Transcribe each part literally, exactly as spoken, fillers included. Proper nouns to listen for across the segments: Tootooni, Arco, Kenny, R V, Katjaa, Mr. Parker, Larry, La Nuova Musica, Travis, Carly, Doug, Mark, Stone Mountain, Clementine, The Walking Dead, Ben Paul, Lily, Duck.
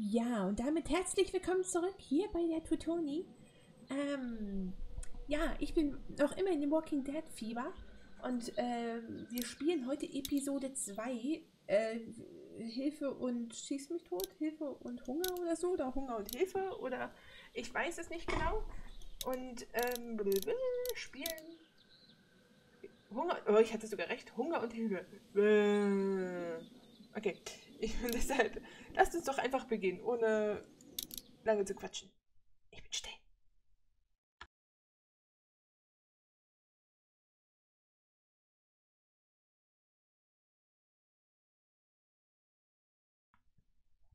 Ja, und damit herzlich willkommen zurück hier bei der Tootooni. Ähm, ja, ich bin noch immer in dem Walking Dead Fieber und äh, wir spielen heute Episode zwei, äh, Hilfe und Schieß mich tot, Hilfe und Hunger oder so, oder Hunger und Hilfe, oder ich weiß es nicht genau. Und ähm, spielen Hunger, oh, ich hatte sogar recht, Hunger und Hilfe. Okay. Ich finde deshalb, lasst uns doch einfach beginnen, ohne lange zu quatschen. Ich bin still.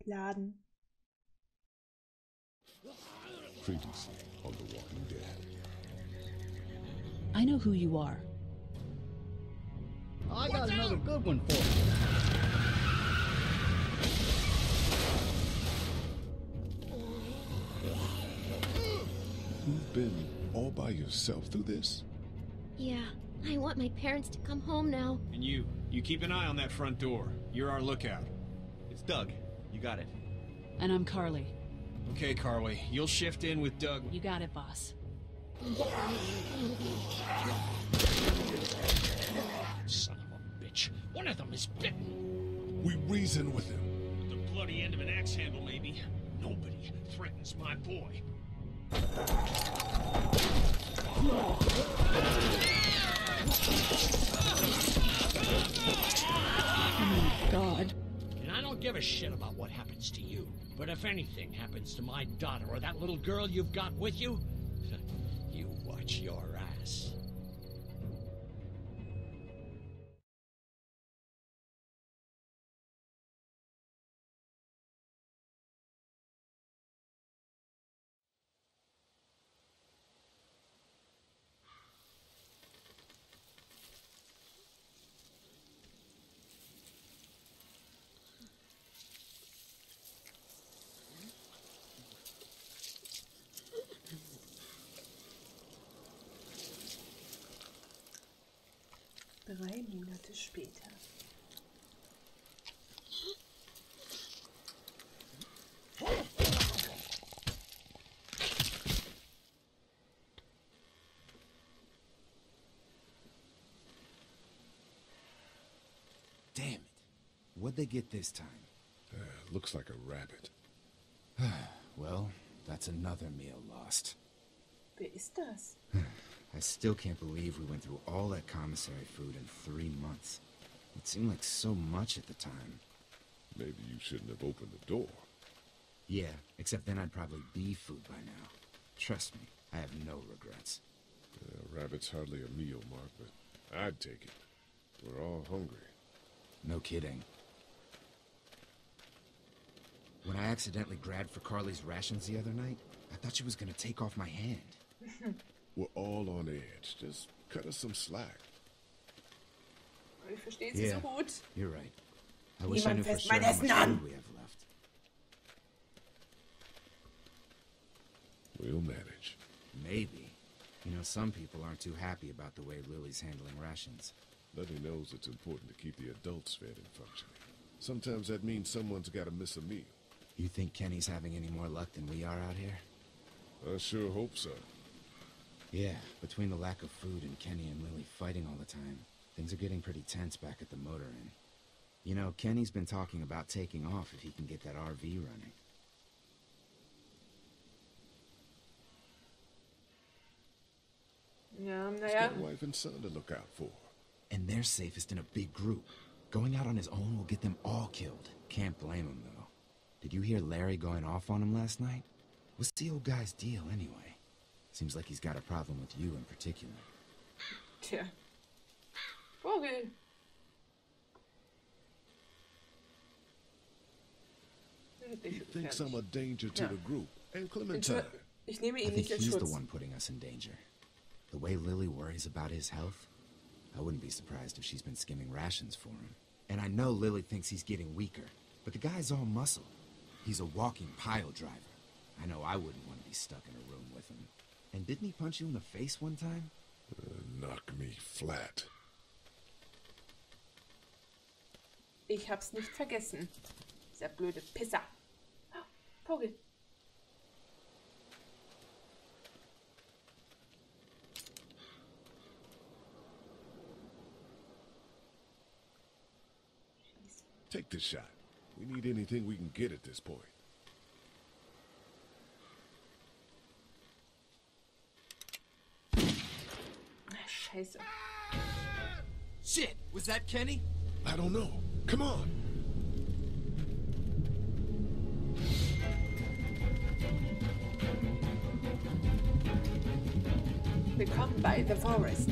Laden. Previously on The Walking Dead. I know who you are. I got another good one for you. You've been all by yourself through this? Yeah, I want my parents to come home now. And you, you keep an eye on that front door. You're our lookout. It's Doug. You got it. And I'm Carly. Okay, Carly. You'll shift in with Doug. You got it, boss. Son of a bitch. One of them is bitten. We reason with him. With the bloody end of an axe handle, maybe. Nobody threatens my boy. Oh my God. And I don't give a shit about what happens to you, but if anything happens to my daughter or that little girl you've got with you, you watch your ass. Drei Monate später. Damn it. What'd they get this time? Uh, looks like a rabbit. Well, that's another meal lost. Wer ist das? I still can't believe we went through all that commissary food in three months. It seemed like so much at the time. Maybe you shouldn't have opened the door. Yeah, except then I'd probably be food by now. Trust me, I have no regrets. Uh, rabbit's hardly a meal, Mark, but I'd take it. We're all hungry. No kidding. When I accidentally grabbed for Carly's rations the other night, I thought she was gonna take off my hand. We're all on edge. Just cut us some slack. Yeah, you're right. I wish I knew for sure how much food we have left. We'll manage. Maybe. You know, some people aren't too happy about the way Lily's handling rations. Lily knows it's important to keep the adults fed and functioning. Sometimes that means someone's got to miss a meal. You think Kenny's having any more luck than we are out here? I sure hope so. Yeah, between the lack of food and Kenny and Lily fighting all the time, things are getting pretty tense back at the motor inn. You know, Kenny's been talking about taking off if he can get that R V running. Yeah, I'm there. He's got a wife and son to look out for. And they're safest in a big group. Going out on his own will get them all killed. Can't blame him, though. Did you hear Larry going off on him last night? What's the old guy's deal, anyway? Seems like he's got a problem with you in particular. Tja. Okay. He thinks I'm a danger to the group and Clementine. I think he's the one putting us in danger. The way Lily worries about his health, I wouldn't be surprised if she's been skimming rations for him. And I know Lily thinks he's getting weaker, but the guy's all muscle. He's a walking pile driver. I know I wouldn't want to be stuck in a room with him. And didn't he punch you in the face one time? Uh, knock me flat. Ich hab's nicht vergessen. Dieser blöde Pisser. pocket. Take this shot. We need anything we can get at this point. Scheiße. Shit! Was that Kenny? I don't know. Come on! We come by the forest.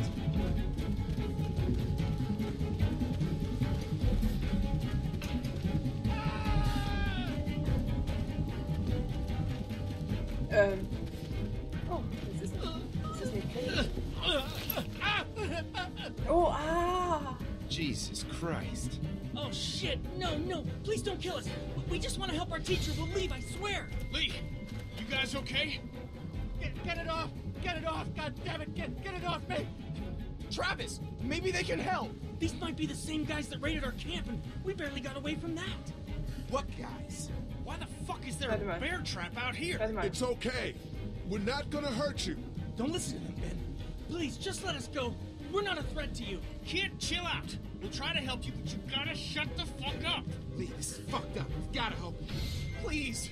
Um. Oh, this is this is Kenny. Oh, ah! Jesus Christ! Oh shit! No, no! Please don't kill us. We just want to help our teacher. We'll leave. I swear. Lee, you guys okay? Get, get it off! Get it off! God damn it! Get, get it off me! Travis, maybe they can help. These might be the same guys that raided our camp, and we barely got away from that. What guys? Why the fuck is there a bear trap out here? It's okay. We're not gonna hurt you. Don't listen to them, Ben. Please, just let us go. We're not a threat to you. Kid, chill out. We'll try to help you, but you gotta shut the fuck up. Lee, this is fucked up. We've gotta help you. Please.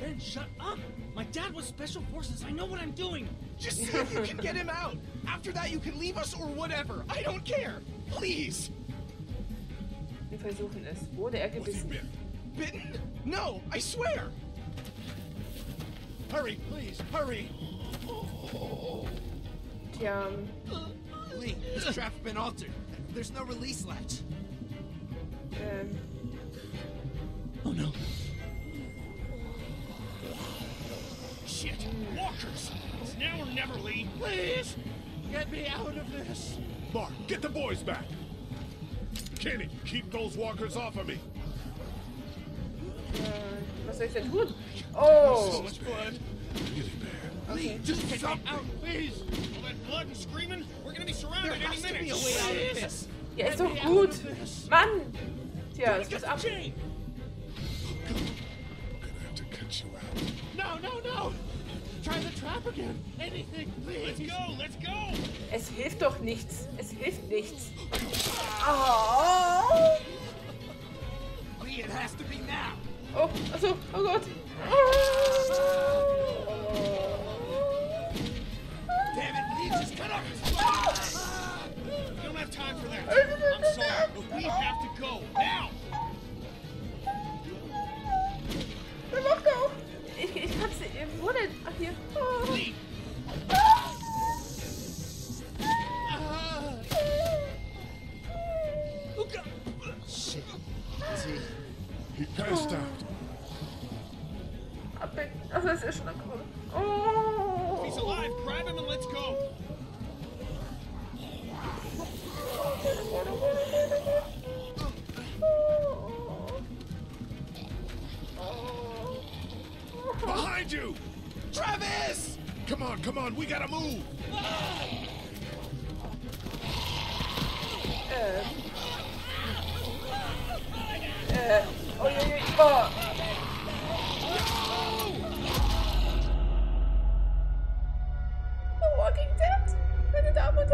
Ben, shut up. My dad was special forces. I know what I'm doing. Just see if you can get him out. After that, you can leave us or whatever. I don't care. Please. Wir versuchen es. Wurde er gebissen? Bitten? No, I swear! Hurry, please, hurry! Oh. Yum. Lee, this trap's been altered. There's no release latch. Um. Oh no. Shit, walkers! It's now or never, Lee. Please! Get me out of this! Mark, get the boys back! Kenny, keep those walkers off of me! Was soll ich denn tun? Oh! Lee, just get out, please! All that blood and screaming, we're gonna be surrounded any minute! Ja, ist doch gut! Mann! Tja, es ist ab. I'm gonna have to cut you out. No, no, no! Try the trap again! Anything, please! Let's go, let's go! Es hilft doch nichts! Es hilft nichts! Oh! Lee, it has to be now! Oh, also, oh Gott! Oh. Damn it, please just cut off his blood! We don't have time for that. I'm sorry, but we have to go now! Der macht auch! Ich, ich hab's nicht. Wo denn? Ach hier. Oh. Oh Gott! Shit. He passed oh. out. I've been, oh, das ist schon cool. Oh. He's alive. Grab him and let's go. Behind you, Travis! Come on, come on. We gotta move. Uh. Uh. Oh, yeah, yeah, yeah. Oh. No! The Walking Dead, meine Damen und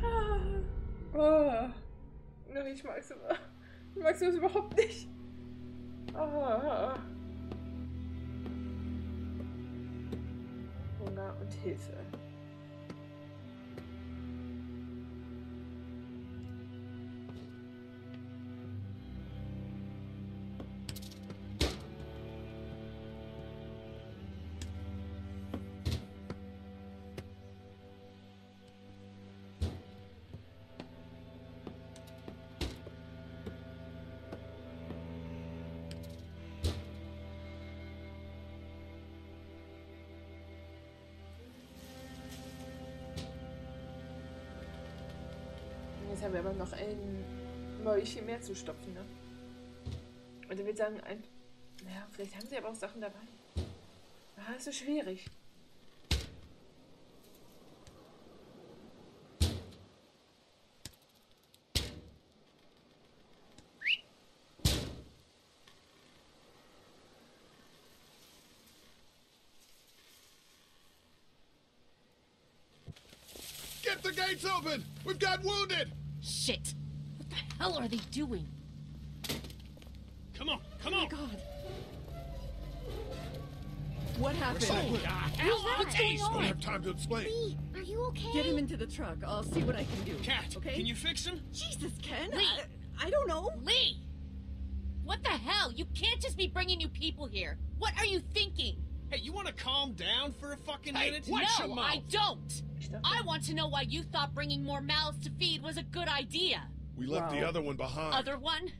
Herren. Oh. No, ich mag es immer. Ich mag es überhaupt nicht. Oh. Hunger und Hilfe. Jetzt haben wir aber noch ein Mäulchen mehr zu stopfen, ne? Und dann würde ich sagen, ein... Naja, vielleicht haben sie aber auch Sachen dabei. Ah, ist so schwierig. Get the gates open! We've got wounded! Shit! What the hell are they doing? Come on, come on! Oh my god. What happened? Oh, what's going on? I don't have time to explain. Lee, are you okay? Get him into the truck. I'll see what I can do. Kat, okay? Can you fix him? Jesus, Ken. Lee! I, I don't know. Lee! What the hell? You can't just be bringing new people here. What are you thinking? Hey, you want to calm down for a fucking hey, minute? Watch no, your mouth. I don't. I want to know why you thought bringing more mouths to feed was a good idea. We left wow. the other one behind. Other one?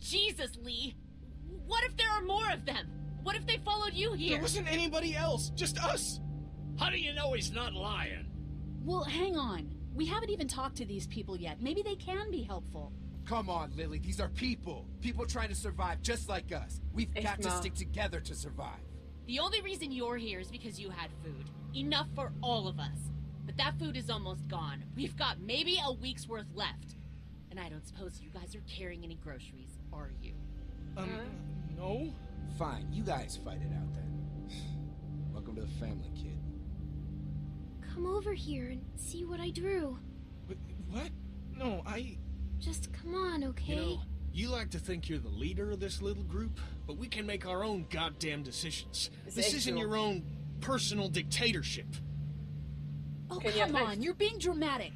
Jesus, Lee. What if there are more of them? What if they followed you here? There wasn't anybody else, just us. How do you know he's not lying? Well, hang on. We haven't even talked to these people yet. Maybe they can be helpful. Come on, Lily. These are people. People trying to survive just like us. We've it's got not. to stick together to survive. The only reason you're here is because you had food. Enough for all of us. But that food is almost gone. We've got maybe a week's worth left. And I don't suppose you guys are carrying any groceries, are you? Um, huh? No. Fine, you guys fight it out then. Welcome to the family, kid. Come over here and see what I drew. What? No, I... Just come on, okay? You know, you like to think you're the leader of this little group, but we can make our own goddamn decisions. This, this isn't your own personal dictatorship. Oh, can come you on, you're being dramatic.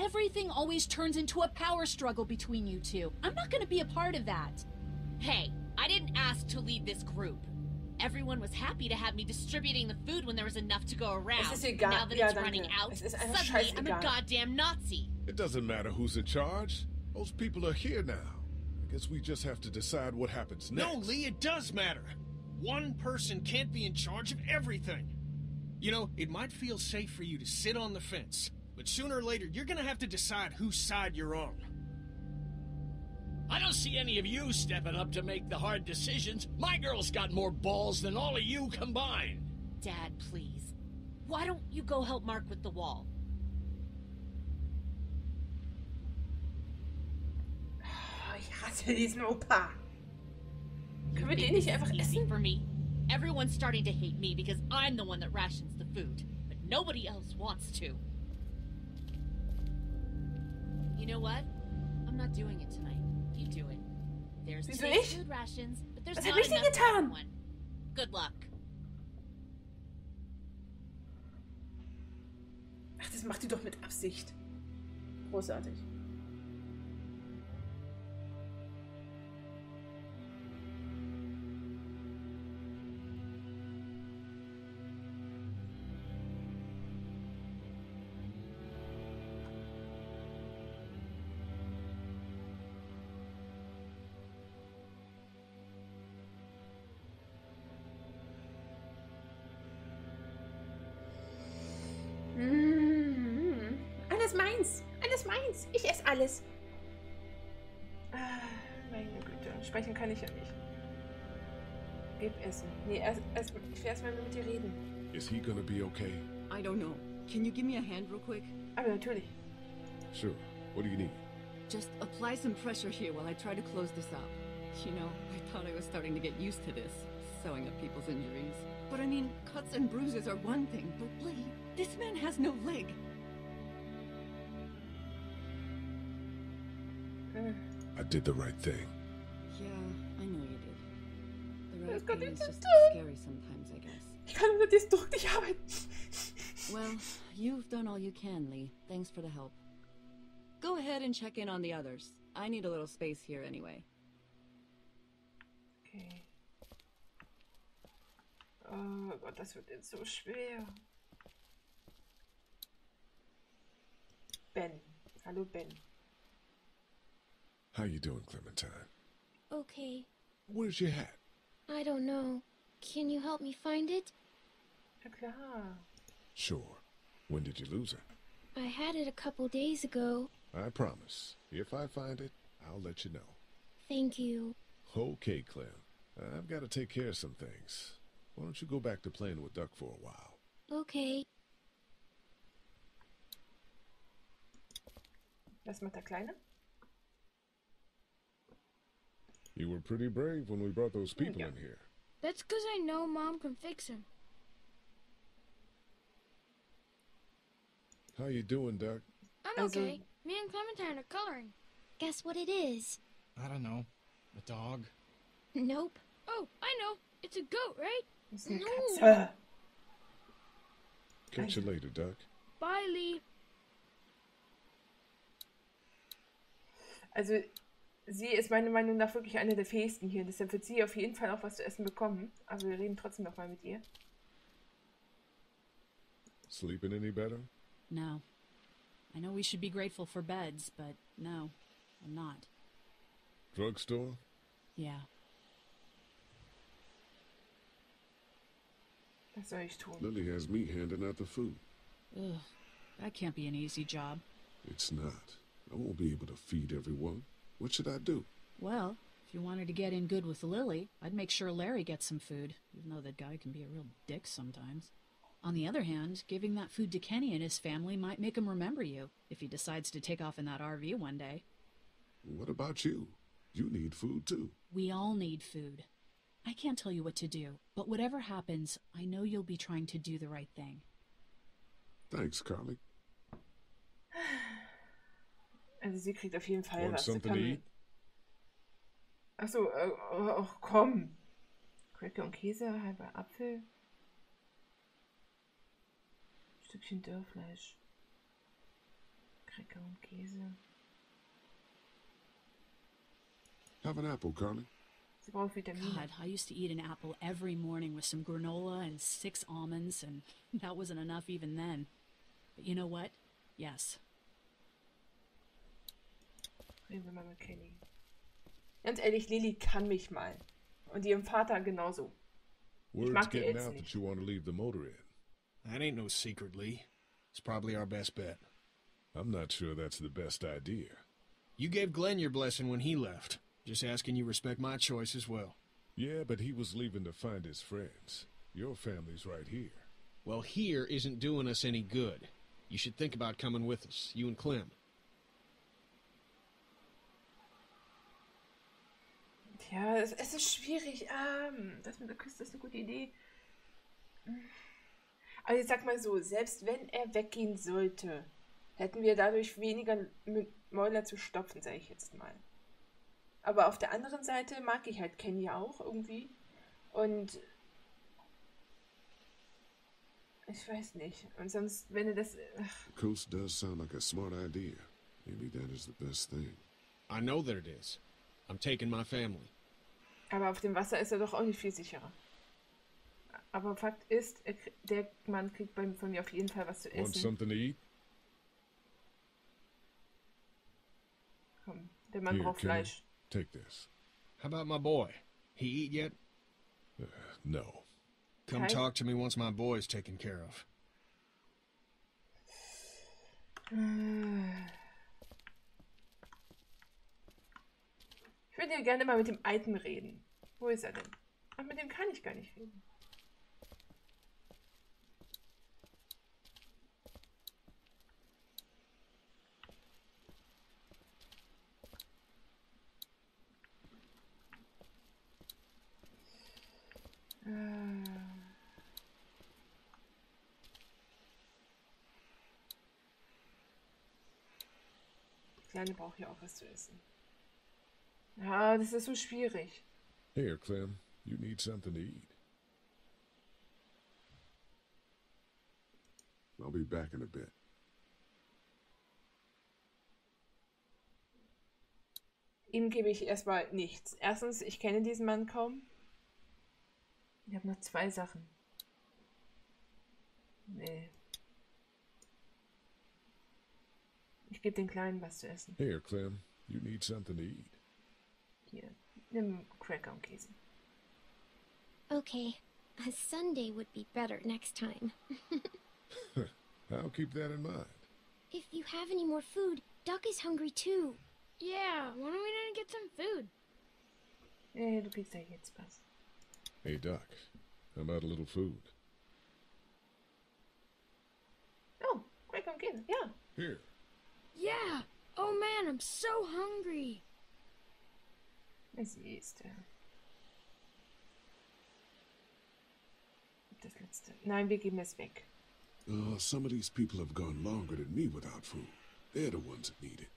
Everything always turns into a power struggle between you two. I'm not gonna be a part of that. Hey, I didn't ask to lead this group. Everyone was happy to have me distributing the food when there was enough to go around. Now that it's running out, suddenly I'm a goddamn Nazi. It doesn't matter who's in charge. Those people are here now. I guess we just have to decide what happens next. No, Lee, it does matter. One person can't be in charge of everything. You know, it might feel safe for you to sit on the fence, but sooner or later, you're gonna have to decide whose side you're on. I don't see any of you stepping up to make the hard decisions. My girl's got more balls than all of you combined. Dad, please. Why don't you go help Mark with the wall? Ich hasse diesen Opa. Können wir den nicht einfach essen? For me. Everyone's starting to hate me because I'm the one that rations the food, but nobody else wants to. You know what? I'm not doing it tonight. You do it. There's today's food rations, but there's not enough for everyone. Good luck. Ach, das macht ihr doch mit Absicht. Großartig. Meins. Alles meins. Ich esse alles. Ah, meine Güte. Speichern kann ich ja nicht. Gib Essen. Nee, erst, erst, ich will erstmal mit dir reden. Is he gonna be okay? I don't know. Can you give me a hand real quick? Aber natürlich. Sure. What do you need? Just apply some pressure here while I try to close this up. You know, I thought I was starting to get used to this. Sewing up people's injuries. But I mean, cuts and bruises are one thing. But Lee, this man has no leg. I did the right thing. Yeah, I know you did. The right thing is just scary sometimes, I guess. Ich kann mit diesem Druck nicht arbeiten. Well, you've done all you can, Lee. Thanks for the help. Go ahead and check in on the others. I need a little space here anyway. Okay. Oh Gott, das wird jetzt so schwer. Ben. Hallo, Ben. How you doing, Clementine? Okay. Where's your hat? I don't know. Can you help me find it? Sure. When did you lose it? I had it a couple days ago. I promise. If I find it, I'll let you know. Thank you. Okay, Clem. I've got to take care of some things. Why don't you go back to playing with Duck for a while? Okay. Was macht der Kleine? You were pretty brave when we brought those people in here. That's because I know Mom can fix him. How you doing, Duck? I'm okay. Me and Clementine are coloring. Guess what it is? I don't know. A dog? Nope. Oh, I know. It's a goat, right? No. Uh. Catch you later, Duck. Bye, Lee. Also, sie ist meiner Meinung nach wirklich eine der fähigsten hier. Deshalb wird sie auf jeden Fall auch was zu essen bekommen. Aber wir reden trotzdem noch mal mit ihr. Sleeping any better? No. I know we should be grateful for beds, but no, I'm not. Drugstore? Yeah. Was soll ich tun? Lily has me handing out the food. Ugh, that can't be an easy job. It's not. I won't be able to feed everyone. What should I do? Well, if you wanted to get in good with Lily, I'd make sure Larry gets some food, even though that guy can be a real dick sometimes. On the other hand, giving that food to Kenny and his family might make him remember you, if he decides to take off in that R V one day. What about you? You need food, too. We all need food. I can't tell you what to do, but whatever happens, I know you'll be trying to do the right thing. Thanks, Carly. Also sie kriegt auf jeden Fall was zu essen. Achso, äh, oh, komm. Cracker und Käse, halber Apfel. Stückchen Dörrfleisch. Cracker und Käse. Have an apple, Carly. Sie braucht Vitamine. God, I used to eat an apple every morning with some granola and six almonds, and that wasn't enough even then. But you know what? Yes. Reden wir mal mit Kenny. Ganz ehrlich, Lily kann mich mal. Und ihrem Vater genauso. Ich mag die Eltern nicht. That ain't no secret, Lee. It's probably our best bet. I'm not sure that's the best idea. You gave Glenn your blessing when he left. Just asking you respect my choice as well. Yeah, but he was leaving to find his friends. Your family's right here. Well, here isn't doing us any good. You should think about coming with us, you and Clem. Ja, es, es ist schwierig. Ah, das mit der Küste ist eine gute Idee. Aber ich sag mal so, selbst wenn er weggehen sollte, hätten wir dadurch weniger Mäuler zu stopfen, sage ich jetzt mal. Aber auf der anderen Seite mag ich halt Kenny auch irgendwie. Und ich weiß nicht. Und sonst, wenn er das... Coast does sound like a smart idea. Maybe that is the best thing. I know that it is. I'm taking my family. Aber auf dem Wasser ist er doch auch nicht viel sicherer. Aber Fakt ist, er, der Mann kriegt bei, von mir auf jeden Fall was zu essen. Want something to eat? Komm, der Mann Here, braucht Fleisch. Take this. How about my boy? He eat yet? Uh, no. Come Hi. Talk to me once my boy's taken care of. Ich würde ja gerne mal mit dem Alten reden. Wo ist er denn? Ach, mit dem kann ich gar nicht reden. Die Kleine braucht hier auch was zu essen. Ja, das ist so schwierig. Here, Clem, you need something to eat. I'll be back in a bit. Ihm gebe ich erstmal nichts. Erstens, ich kenne diesen Mann kaum. Ich habe noch zwei Sachen. Nee. Ich gebe den Kleinen was zu essen. Here, Clem, you need something to eat. Hier, nimm Cracker und Käse. Okay, a Sunday would be better next time. I'll keep that in mind. If you have any more food, Duck is hungry too. Yeah, why don't we not get some food? Hey, du kriegst ja jetzt was. Hey, Doc, how about a little food? Oh, quick, I'm kidding. Yeah. Here. Yeah. Oh, man, I'm so hungry. Es ist das letzte. Nein, wir geben es weg. Oh, some of these people have gone longer than me without food. They're the ones that need it.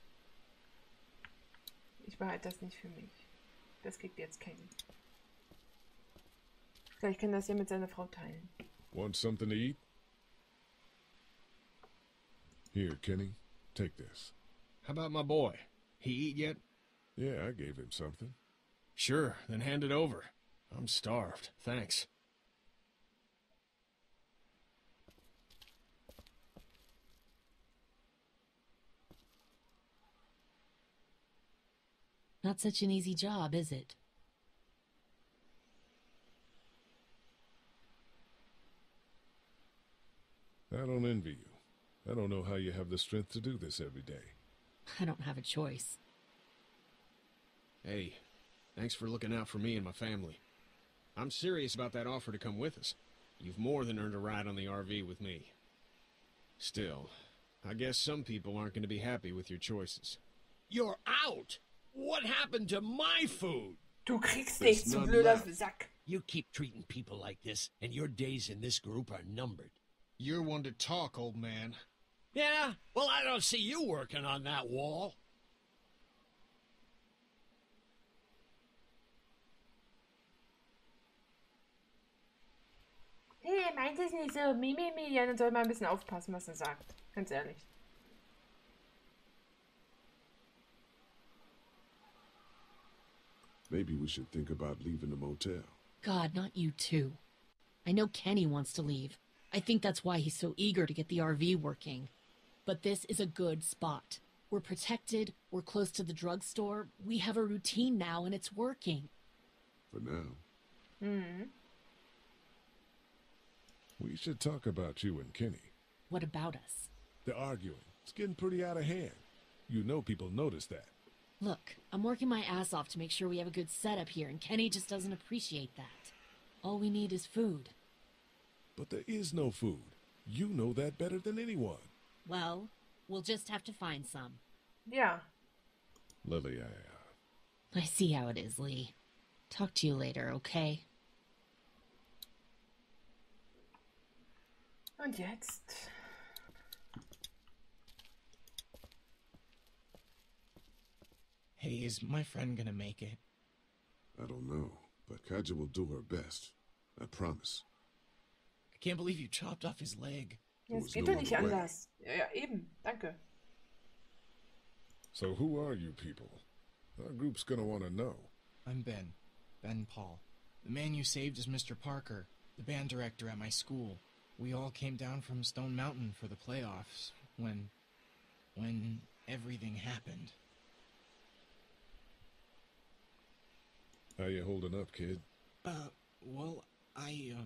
Ich behalte das nicht für mich. Das kriegt jetzt Kenny. Vielleicht kann das ja mit seiner Frau teilen. Want something to eat? Here, Kenny, take this. How about my boy? He eat yet? Yeah, I gave him something. Sure, then hand it over. I'm starved, thanks. Not such an easy job, is it? I don't envy you. I don't know how you have the strength to do this every day. I don't have a choice. Hey, thanks for looking out for me and my family. I'm serious about that offer to come with us. You've more than earned a ride on the R V with me. Still, I guess some people aren't going to be happy with your choices. You're out! What happened to my food? Du kriegst nichts, du blöder Sack. You keep treating people like this, and your days in this group are numbered. You're one to talk, old man. Yeah? Well, I don't see you working on that wall. Hey, er meint es nicht so. Mimi, Mimi, dann soll man ein bisschen aufpassen, was er sagt. Ganz ehrlich. Maybe we should think about leaving the motel. God, not you too. I know Kenny wants to leave. I think that's why he's so eager to get the R V working. But this is a good spot. We're protected, we're close to the drugstore, we have a routine now and it's working. For now. Hmm. We should talk about you and Kenny. What about us? They're arguing. It's getting pretty out of hand. You know people notice that. Look, I'm working my ass off to make sure we have a good setup here, and Kenny just doesn't appreciate that. All we need is food. But there is no food. You know that better than anyone. Well, we'll just have to find some. Yeah. Lily, I... Uh... I see how it is, Lee. Talk to you later, okay? Und jetzt... Hey, is my friend gonna make it? I don't know, but Katjaa will do her best. I promise. I can't believe you chopped off his leg. Yes, geht doch nicht anders. Ja, ja, eben. Danke. So who are you people? Our group's gonna want to know. I'm Ben. Ben Paul. The man you saved is Mister Parker, the band director at my school. We all came down from Stone Mountain for the playoffs when... when everything happened. How you holding up, kid? Uh, well, I, um...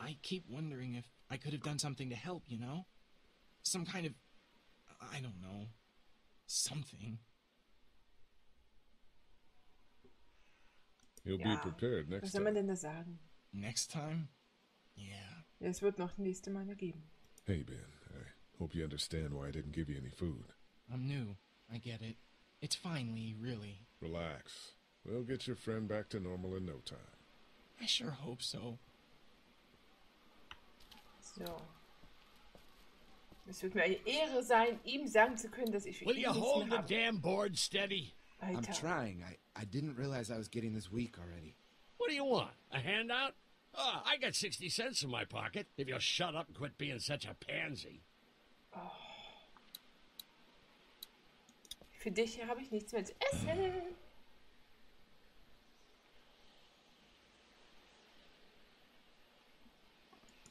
Uh, I keep wondering if I could have done something to help, you know? Some kind of... I don't know... something. He'll be prepared next time. Was soll man denn da sagen? Next time? Yeah. Es wird noch das nächste Mal geben. Hey, Ben. I hope you understand why I didn't give you any food. I'm new. I get it. It's fine, Lee, really. Relax. We'll get your friend back to normal in no time. I sure hope so. So. Es wird mir eine Ehre sein, ihm sagen zu können, dass ich für ihn nichts mehr habe. Will you hold the damn board steady? I'm trying. I, I didn't realize I was getting this weak already. What do you want? A handout? Oh, I got sixty cents in my pocket. If you'll shut up and quit being such a pansy. Oh. Für dich habe ich nichts mehr zu essen.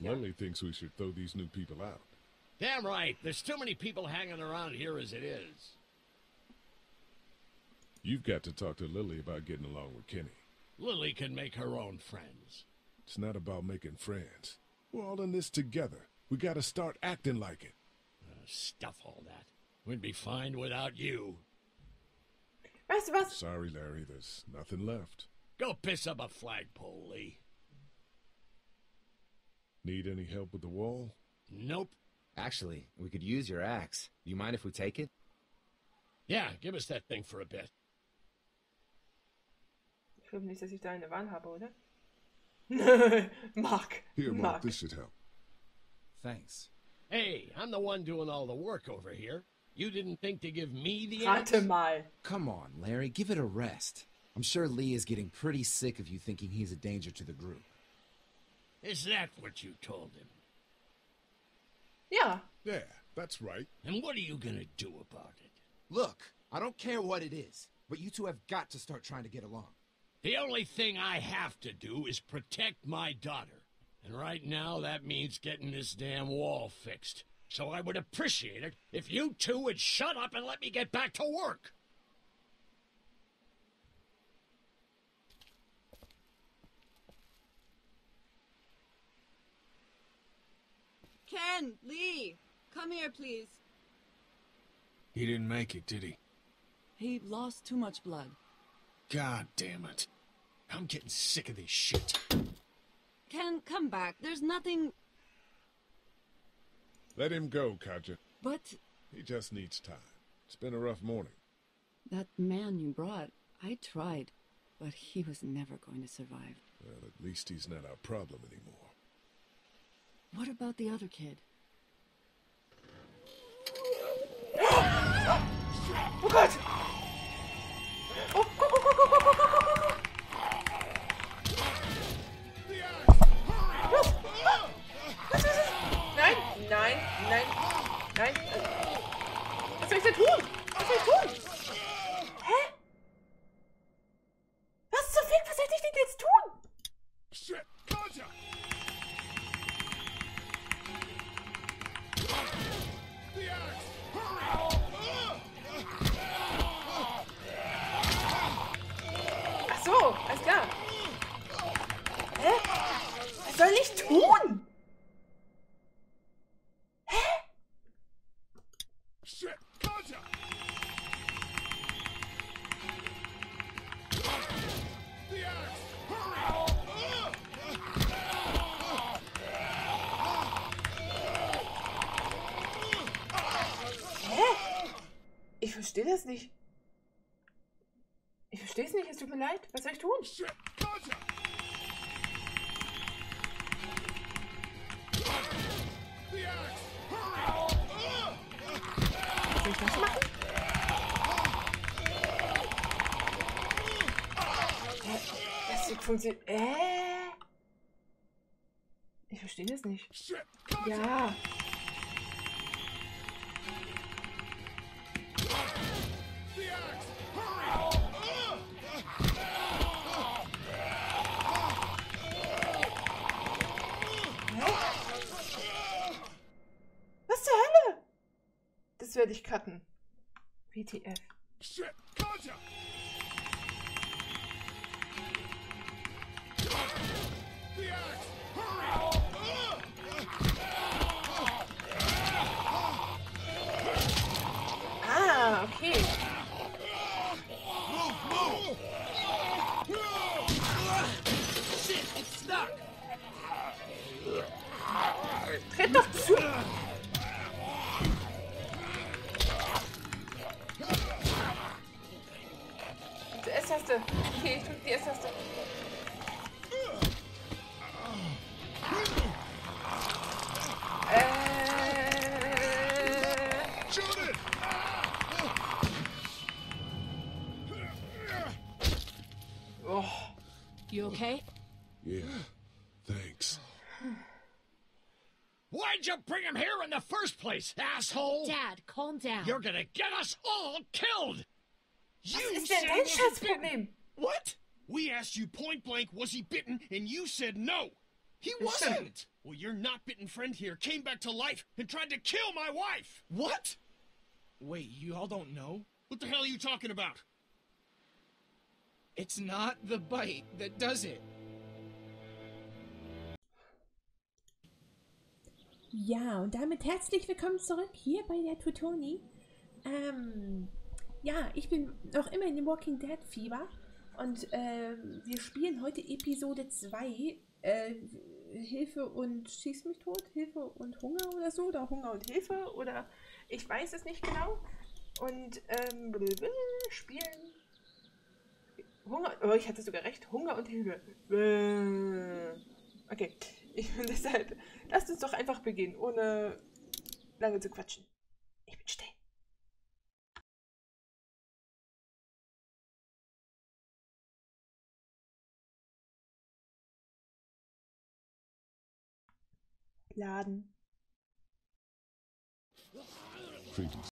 Lily thinks we should throw these new people out. Damn right. There's too many people hanging around here as it is. You've got to talk to Lily about getting along with Kenny. Lily can make her own friends. It's not about making friends. We're all in this together. We got to start acting like it. Uh, stuff all that. We'd be fine without you. Rest of us. Sorry, Larry. There's nothing left. Go piss up a flagpole, Lee. Need any help with the wall? Nope. Actually, we could use your axe. Do you mind if we take it? Yeah, give us that thing for a bit. Ich glaube nicht, dass ich da eine Wand habe, oder? Mark. Here, Mark, Mark, this should help. Thanks. Hey, I'm the one doing all the work over here. You didn't think to give me the axe? Come on, Larry, give it a rest. I'm sure Lee is getting pretty sick of you thinking he's a danger to the group. Is that what you told him? Yeah. Yeah, that's right. And what are you gonna do about it? Look, I don't care what it is, but you two have got to start trying to get along. The only thing I have to do is protect my daughter. And right now, that means getting this damn wall fixed. So I would appreciate it if you two would shut up and let me get back to work. Ken, Lee, come here, please. He didn't make it, did he? He lost too much blood. God damn it. I'm getting sick of this shit. Ken, come back. There's nothing... Let him go, Katjaa. But... He just needs time. It's been a rough morning. That man you brought, I tried, but he was never going to survive. Well, at least he's not our problem anymore. What about the other kid? Oh, God! Oh, oh, oh, oh, oh, oh, oh, oh. Nein, nein, nein, nein. Was soll ich denn tun? Was soll ich tun? Hä? Was zum Fick? Was hätte ich denn jetzt tun? Shit, Katjaa! The axe! Ach so, alles klar. Hä? Was soll ich tun? Ich verstehe das nicht. Ich verstehe es nicht, es tut mir leid. Was soll ich tun? Soll ich das machen? Das funktioniert. Äh? Ich verstehe das nicht. Ja. Das werde ich cutten. W T F. Shit, Katjaa! The axe! Ah, okay. Move, move! Shit, it's stuck! Tritt doch zu! Okay, ich drück die S-Taste. Äh. Oh. You okay? Yeah, thanks. Why'd you bring him here in the first place, asshole? Dad, calm down. You're gonna get us all killed! Was you ist denn dein Scheißproblem? What? We asked you point blank, was he bitten, and you said no. He wasn't. Well, your not bitten friend here came back to life and tried to kill my wife. What? Wait, you all don't know? What the hell are you talking about? It's not the bite that does it. Ja, und damit herzlich willkommen zurück hier bei der Tootooni. Ähm... Ja, ich bin noch immer in dem Walking Dead Fieber und äh, wir spielen heute Episode zwei, äh, Hilfe und Schieß mich tot, Hilfe und Hunger oder so, oder Hunger und Hilfe, oder ich weiß es nicht genau. Und ähm, blablabla, spielen Hunger, oh, ich hatte sogar recht, Hunger und Hilfe. Okay, Ich bin deshalb. Lasst uns doch einfach beginnen, ohne lange zu quatschen. Ich bin still. Laden.